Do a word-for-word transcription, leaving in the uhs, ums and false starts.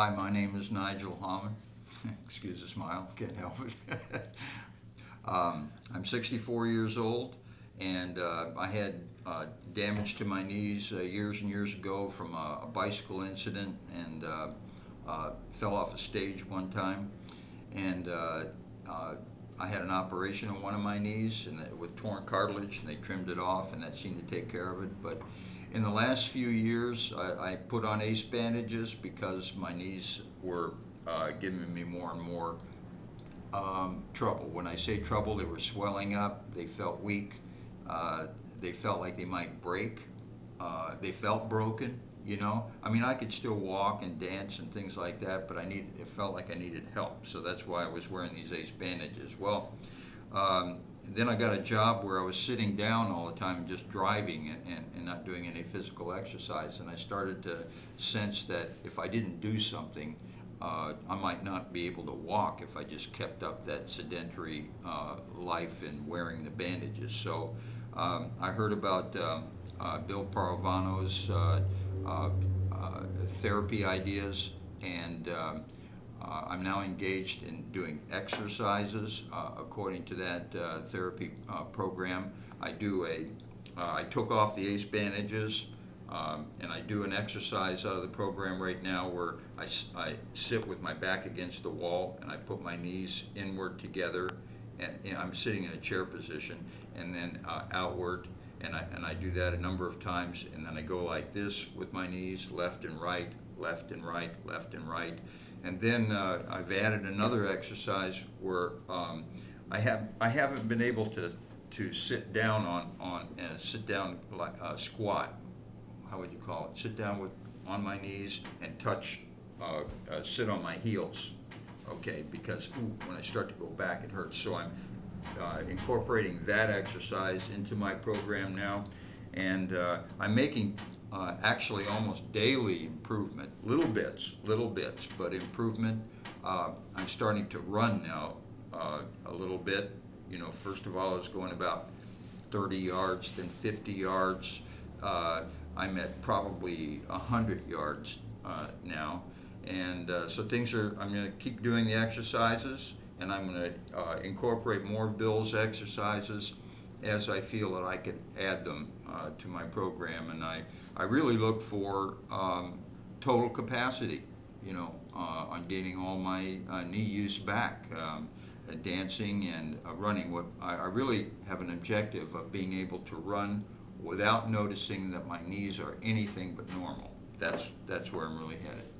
Hi, my name is Nigel Hammond. Excuse the smile, can't help it. um, I'm sixty-four years old, and uh, I had uh, damage to my knees uh, years and years ago from a, a bicycle incident, and uh, uh, fell off a stage one time, and uh, uh, I had an operation on one of my knees and it, with torn cartilage, and they trimmed it off, and that seemed to take care of it. But in the last few years, I, I put on ace bandages because my knees were uh, giving me more and more um, trouble. When I say trouble, they were swelling up, they felt weak, uh, they felt like they might break, uh, they felt broken, you know? I mean, I could still walk and dance and things like that, but I needed, it felt like I needed help, so that's why I was wearing these ace bandages. Well, um, then I got a job where I was sitting down all the time, just driving and, and, and not doing any physical exercise, and I started to sense that if I didn't do something, uh, I might not be able to walk if I just kept up that sedentary uh, life and wearing the bandages. So um, I heard about um, uh, Bill Paravano's uh, uh, uh, therapy ideas, and um, Uh, I'm now engaged in doing exercises uh, according to that uh, therapy uh, program. I do a, uh, I took off the ace bandages, um, and I do an exercise out of the program right now where I, I sit with my back against the wall, and I put my knees inward together, and, and I'm sitting in a chair position, and then uh, outward, and I, and I do that a number of times, and then I go like this with my knees, left and right, left and right, left and right. And then uh, I've added another exercise where um, I have I haven't been able to to sit down on on uh, sit down like uh, squat. How would you call it? Sit down with on my knees and touch uh, uh, sit on my heels. Okay, because ooh, when I start to go back, it hurts. So I'm uh, incorporating that exercise into my program now, and uh, I'm making. Uh, actually almost daily improvement, little bits, little bits, but improvement. Uh, I'm starting to run now uh, a little bit. You know, first of all, I was going about thirty yards, then fifty yards. Uh, I'm at probably one hundred yards uh, now. And uh, so things are, I'm going to keep doing the exercises, and I'm going to uh, incorporate more Bill's exercises as I feel that I can add them uh, to my program. And I, I really look for um, total capacity, you know, uh, on gaining all my uh, knee use back, um, uh, dancing and uh, running. What I, I really have an objective of being able to run without noticing that my knees are anything but normal. That's, that's where I'm really headed.